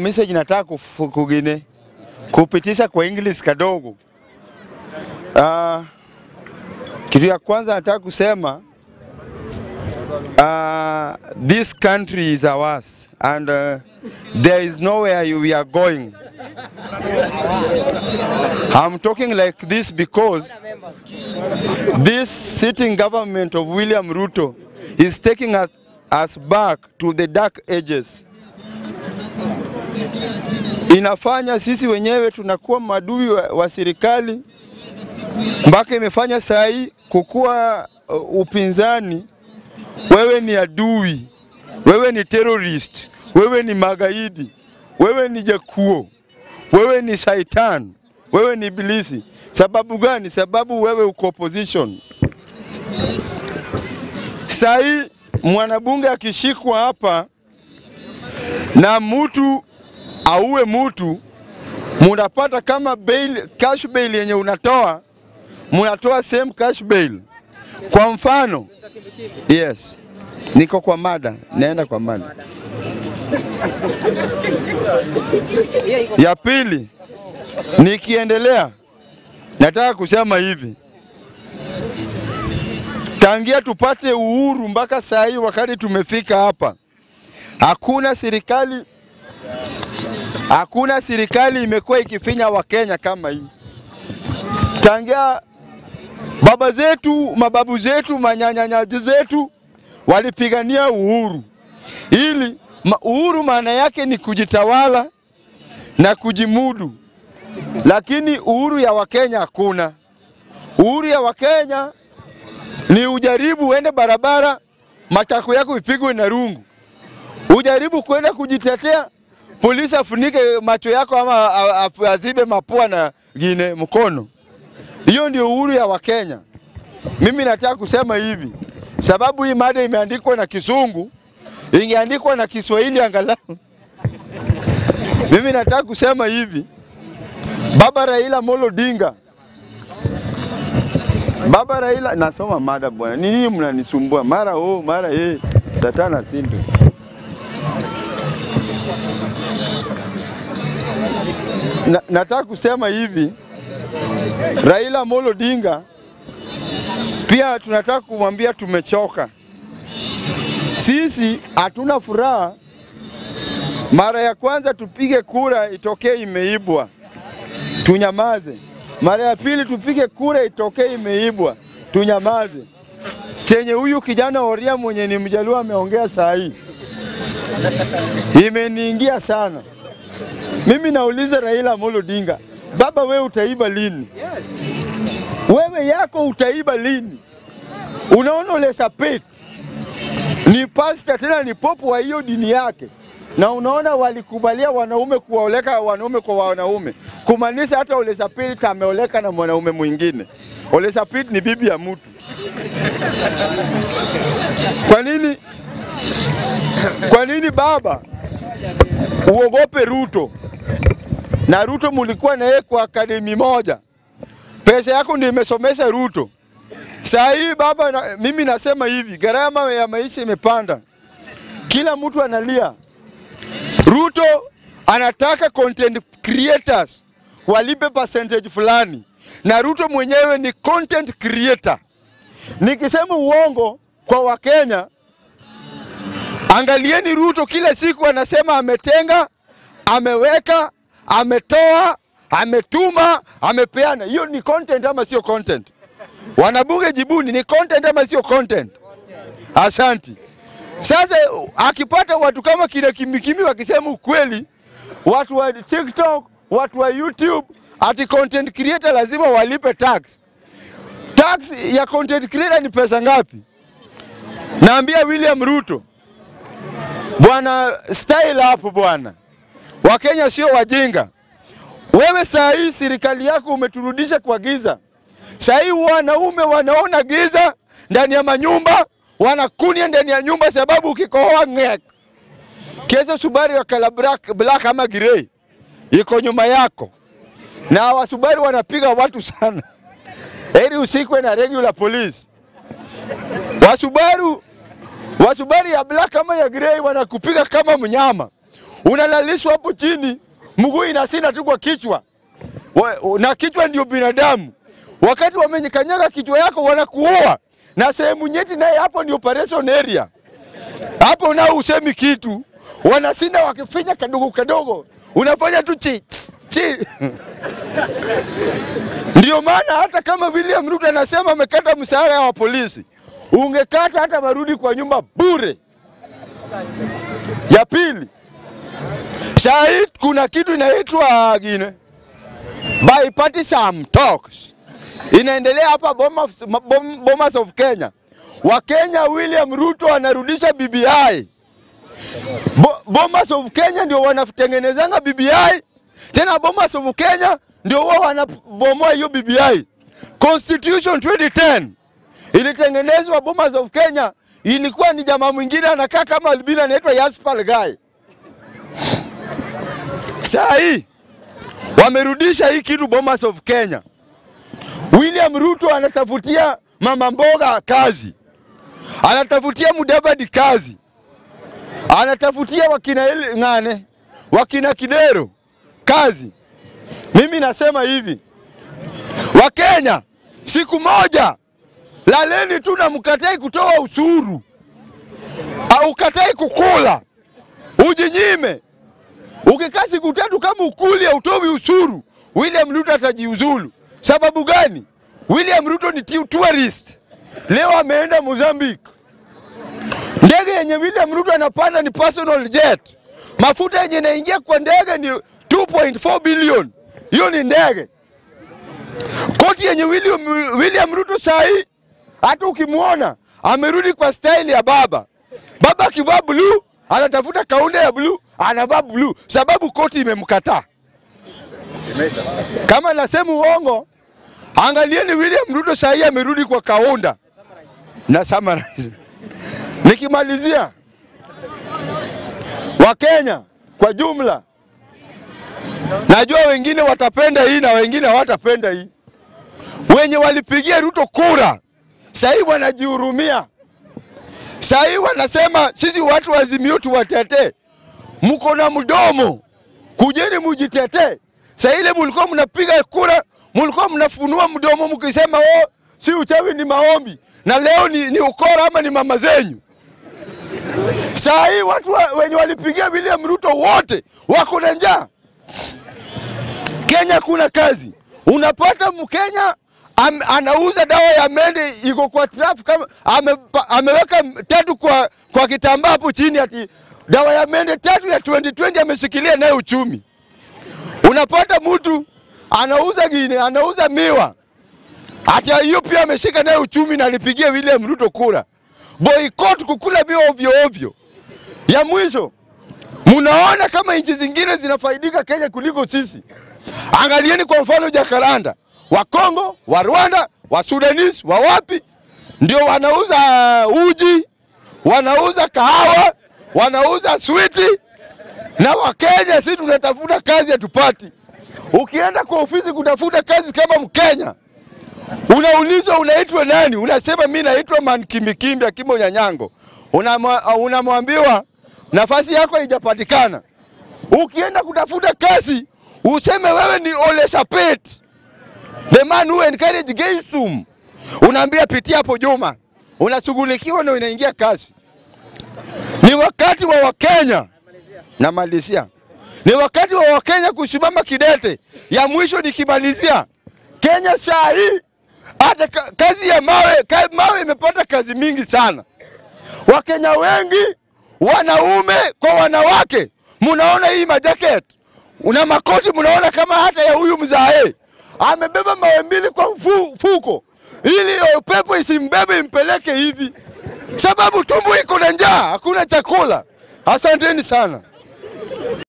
Message nataka kugine kupitisa kwa English kadogo. Kitu ya kwanza nataka kusema this country is ours and there is nowhere we are going. I'm talking like this because this sitting government of William Ruto is taking us back to the dark ages. Inafanya sisi wenyewe tunakuwa madui wa serikali mpaka imefanya saa hii kukua upinzani. Wewe ni adui, wewe ni terrorist, wewe ni magaidi, wewe ni jakuo, wewe ni shaitan, wewe ni ibilisi. Sababu gani? Sababu wewe uko opposition. Saa hii mwanabunge akishikwa hapa na mtu auwe mtu, mnapata kama bail, cash bail yenye unatoa, mnatoa same cash bail. Kwa mfano, yes, niko kwa mada, naenda kwa mada. Ya pili, nikiendelea, nataka kusema hivi. Tangia tupate uhuru mpaka saa hii wakati tumefika hapa, hakuna serikali imekuwa ikifinya wa Kenya kama hii. Tangia baba zetu, mababu zetu, manyanya zetu walipigania uhuru. Ili uhuru maana yake ni kujitawala na kujimudu. Lakini uhuru ya wa Kenya hakuna. Uhuru ya wa Kenya ni ujaribu uende barabara matako yako ipigwe na rungu. Ujaribu kwenda kujitetea, polisi afunike macho yako ama azibe mapua na gine mkono. Hiyo ndio uhuru ya wa Kenya. Mimi nataka kusema hivi, sababu hii mada imeandikwa na Kizungu, ingeandikwa na Kiswahili angalau. Mimi nataka kusema hivi, Baba Raila Amolo Odinga. Baba Raila, nasoma mada bwana. Nini mnanisumbua? Mara mara satana sindu. Nataka kusema hivi, Raila Amolo Odinga pia tunataka kumwambia tumechoka. Sisi hatuna furaha. Mara ya kwanza tupige kura itokee imeibwa, tunyamaze. Mara ya pili tupige kura itokee imeibwa, tunyamaze. Chenye huyu kijana Oria mwenye ni Mjaluo ameongea saa hii imeniingia sana. Mimi nauliza Raila Amolo Odinga, baba wewe utaiba lini? Yes. Wewe yako utaiba lini? Unaona ole sapet ni pastor tena ni popo wa hiyo dini yake. Na unaona walikubalia wanaume kuwaoleka wanaume kwa wanaume. Kumaanisha hata ole sapet ameoleka na mwanaume mwingine. Ole sapet ni bibi ya mtu. Kwa nini? Kwa nini baba uogope Ruto? Na Ruto mulikuwa na yeye kwa akademi moja. Pesa yako ndio imesomesha Ruto. Saa hii baba mimi nasema hivi, gharama ya maisha imepanda. Kila mtu analia. Ruto anataka content creators walipe percentage fulani. Na Ruto mwenyewe ni content creator. Nikisema uongo kwa Wakenya, angalieni Ruto kila siku anasema ametenga, ameweka, ametoa, ametuma, amepeana. Hiyo ni content ama sio content? Wanabunge jibuni, ni content ama sio content? Asante. Sasa akipata watu kama kile kimikimi wakisema ukweli, watu wa TikTok, watu wa YouTube, ati content creator lazima walipe tax. Tax ya content creator ni pesa ngapi? Naambia William Ruto, bwana style hapo bwana. Wakenya sio wajinga. Wewe saa hii serikali yako umeturudisha kwa giza. Saa hii wanaume wanaona giza ndani ya manyumba, wanakunia ndani ya nyumba sababu ukikohoa ngek. Kesho subari wa kala black ama grey iko nyuma yako. Na wasubari wanapiga watu sana. Heri usikwe na regular police. Wasubaru ya black ama ya grey wanakupiga kama mnyama. Unalalishwa hapo chini, mguu inasina tu kwa kichwa. Na kichwa ndio binadamu. Wakati wamenyikanyaga kichwa yako wanakuoa. Na sehemu nyeti naye hapo ndio operation area. Hapo nao usemi kitu. Wanasina wakifinya kadogo kadogo. Unafanya tu chi. Ndio maana hata kama William Ruto anasema amekata mshahara wa polisi, ungekata hata warudi kwa nyumba bure. Ya pili, shahid kuna kitu inaitwa bipartisan talks. Inaendelea hapa Bomas of Kenya. Wakenya William Ruto anarudisha BBI. Bomas of Kenya ndio wanatengenezanga BBI. Tena Bomas of Kenya ndio wao wanabomoa hiyo BBI. Constitution 2010 ilitengenezwa Bomas of Kenya, ilikuwa ni jamaa mwingine anakaa kama albina anaitwa Yaspal Guy. Sasa hii wamerudisha hii kitu Bomas of Kenya. William Ruto anatafutia mama mboga kazi. Anatafutia Mudavadi kazi. Anatafutia wakina Ngane, wakina Kidero kazi. Mimi nasema hivi, Wakenya, siku moja laleni tu na mkatai kutoa usuru. Au katai kukula. Ujinyime. Ukikaa siku tatu kama ukuli hautowi usuru, William Ruto atajiuzulu. Sababu gani? William Ruto ni tourist. Leo ameenda Mozambique. Ndege yenye William Ruto anapanda ni personal jet. Mafuta yenye inaingia kwa ndege ni 2.4 billion. Hiyo ni ndege. Koti yenye William Ruto sahi, hata ukimuona amerudi kwa style ya baba. Baba kivaa blue, anatafuta kaunda ya blue, anavaa blue sababu koti imemkataa. Kama nasema uongo, angalieni William Ruto sahi amerudi kwa kaunda. Na summarize. Nikimalizia, Wakenya kwa jumla, najua wengine watapenda hii na wengine hawatapenda hii. Wenye walipigia Ruto kura sasa hivi wanajihurumia. Sasa hivi wanasema sisi watu wa Azimio tuwatetee. Mko na mdomo. Kujeni mjitetee. Sasa ile mlikuwa mnapiga kura, mlikuwa mnafunua mdomo mkisema oh si uchawi ni maombi. Na leo ni ukora ama ni mama zenyu. Sasa hivi watu wenye walipigia William Ruto wote wako na njaa. Kenya kuna kazi. Unapata Mkenya anauza dawa ya mende iko kwa traffic, ameweka tatu kwa kitambaa hapo chini ati dawa ya mende tatu ya 2020 ameshikilia nayo uchumi. Unapata mtu anauza miwa. Hata hiyo pia ameshika nayo uchumi na alipigia William Ruto kura. Boycott kukula miwa ovyo ovyo. Ya mwisho, munaona kama nchi zingine zinafaidika Kenya kuliko sisi. Angalieni kwa mfano Jakaranda. Wa Kongo, wa Rwanda, wa Sudanese, wa wapi ndio wanauza uji, wanauza kahawa, wanauza switi. Na Wakenya sisi tunatafuta kazi hatupati. Ukienda kwa ofisi kutafuta kazi kama Mkenya, unaulizwa unaitwa nani? Unasema mimi naitwa Man Kimbikimbia Kimbo Nyanyango. Unamwambiwa nafasi yako haijapatikana. Ukienda kutafuta kazi, useme wewe ni Ole Sapet, the man who encouraged Gaysum. Unaambia pitia hapo Juma. Unashughulikiwa na unaingia kazi. Ni wakati wa Wakenya. Namalizia. Ni wakati wa Wakenya kusimama kidete. Ya mwisho nikimalizia, Kenya saa hii hata kazi ya mawe imepata kazi mingi sana. Wakenya wengi, wanaume kwa wanawake, munaona hii majacket, una makoti munaona kama hata ya huyu mzae amebeba mawe mbili kwa mfuko ili upepo isimbebe impeleke hivi, sababu tumbo iko na njaa, hakuna chakula. Asanteni sana.